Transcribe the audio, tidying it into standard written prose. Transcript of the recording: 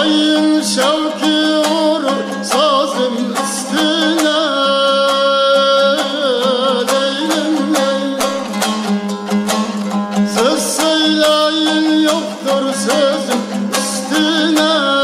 Ayın şevki vurur sazın üstüne. Leylim leylim, söz söyleyin yoktur sözün üstüne.